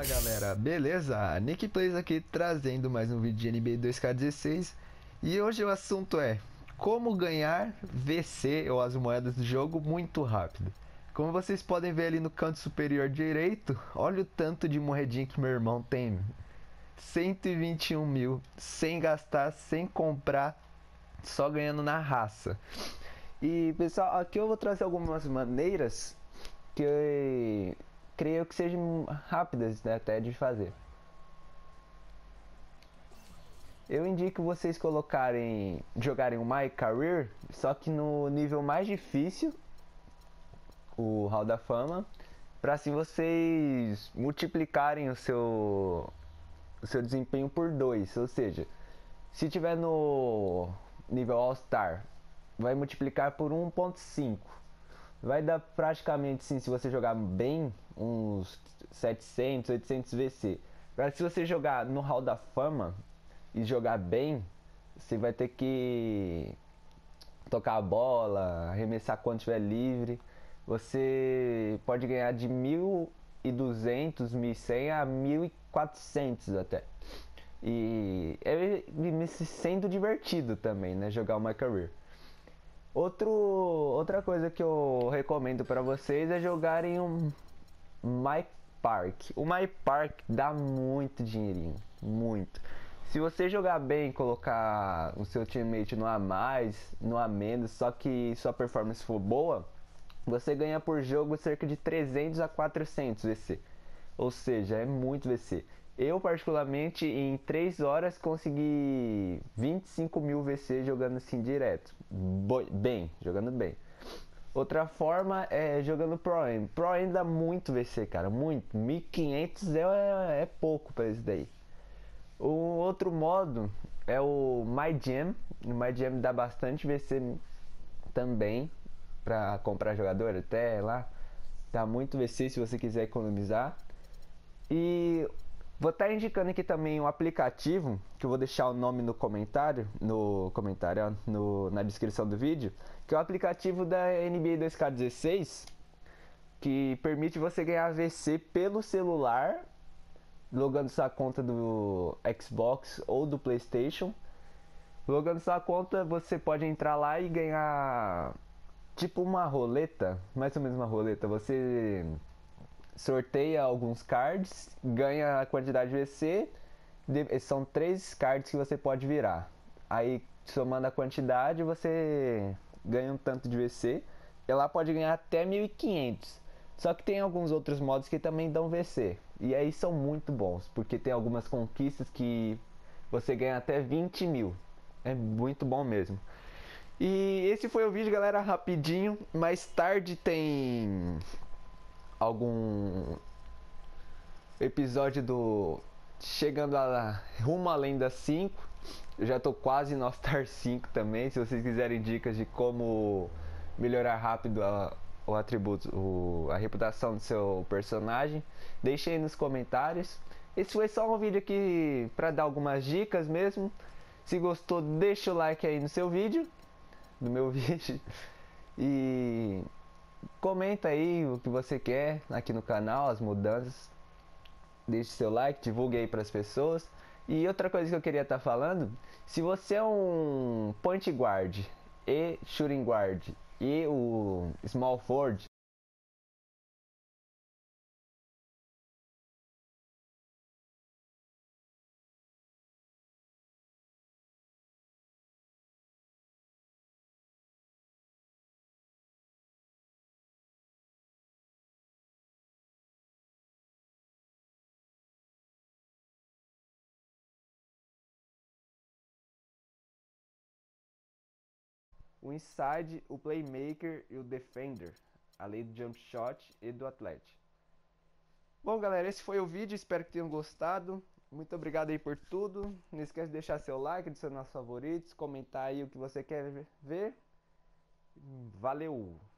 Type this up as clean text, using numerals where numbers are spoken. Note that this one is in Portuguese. Fala galera, beleza? Nick Playz aqui trazendo mais um vídeo de NBA 2K16 e hoje o assunto é como ganhar VC ou as moedas do jogo muito rápido. Como vocês podem ver ali no canto superior direito, olha o tanto de moedinha que meu irmão tem, 121 mil, sem gastar, sem comprar, só ganhando na raça. E pessoal, aqui eu vou trazer algumas maneiras que eu creio que sejam rápidas, né, até de fazer. Eu indico vocês jogarem o My Career, só que no nível mais difícil, o Hall da Fama, para assim vocês multiplicarem o seu desempenho por 2, ou seja, se tiver no nível All Star, vai multiplicar por 1.5. Vai dar praticamente, sim, se você jogar bem, uns 700, 800 VC. Agora, se você jogar no Hall da Fama e jogar bem, você vai ter que tocar a bola, arremessar quando estiver livre. Você pode ganhar de 1.200, 1.100 a 1.400 até. E é me sendo divertido também, né, jogar o My Career. Outra coisa que eu recomendo para vocês é jogarem um MyPark. O MyPark dá muito dinheirinho, muito. Se você jogar bem, colocar o seu teammate no a mais, no a menos, só que sua performance for boa, você ganha por jogo cerca de 300 a 400 VC. Ou seja, é muito VC. Eu particularmente em 3 horas consegui 25 mil VC jogando assim direto, jogando bem. Outra forma é jogando Pro-Am. Pro-Am dá muito VC, cara, muito. 1.500 é pouco para isso daí. O outro modo é o MyGem. O MyGem dá bastante VC também para comprar jogador até lá. Dá muito VC se você quiser economizar. E vou estar indicando aqui também um aplicativo, que eu vou deixar o nome na descrição do vídeo, que é o aplicativo da NBA 2K16, que permite você ganhar VC pelo celular, logando sua conta do Xbox ou do PlayStation. Logando sua conta, você pode entrar lá e ganhar tipo uma roleta, mais ou menos uma roleta, você sorteia alguns cards, ganha a quantidade de VC, são 3 cards que você pode virar. Aí somando a quantidade você ganha um tanto de VC, e lá pode ganhar até 1.500. Só que tem alguns outros modos que também dão VC, e aí são muito bons, porque tem algumas conquistas que você ganha até 20 mil, é muito bom mesmo. E esse foi o vídeo, galera, rapidinho. Mais tarde tem algum episódio do chegando a Rumo à Lenda 5. Eu já tô quase no All Star 5 também. Se vocês quiserem dicas de como melhorar rápido a reputação do seu personagem, deixem aí nos comentários. Esse foi só um vídeo aqui para dar algumas dicas mesmo. Se gostou, deixa o like aí no seu vídeo, no meu vídeo, e comenta aí o que você quer aqui no canal, as mudanças. Deixe seu like, divulgue aí para as pessoas. E outra coisa que eu queria estar falando, se você é um point guard e shooting guard e o small forward, o inside, o playmaker e o defender, além do jump shot e do athlete. Bom galera, esse foi o vídeo, espero que tenham gostado. Muito obrigado aí por tudo. Não esquece de deixar seu like, adicionar seus favoritos, comentar aí o que você quer ver. Valeu!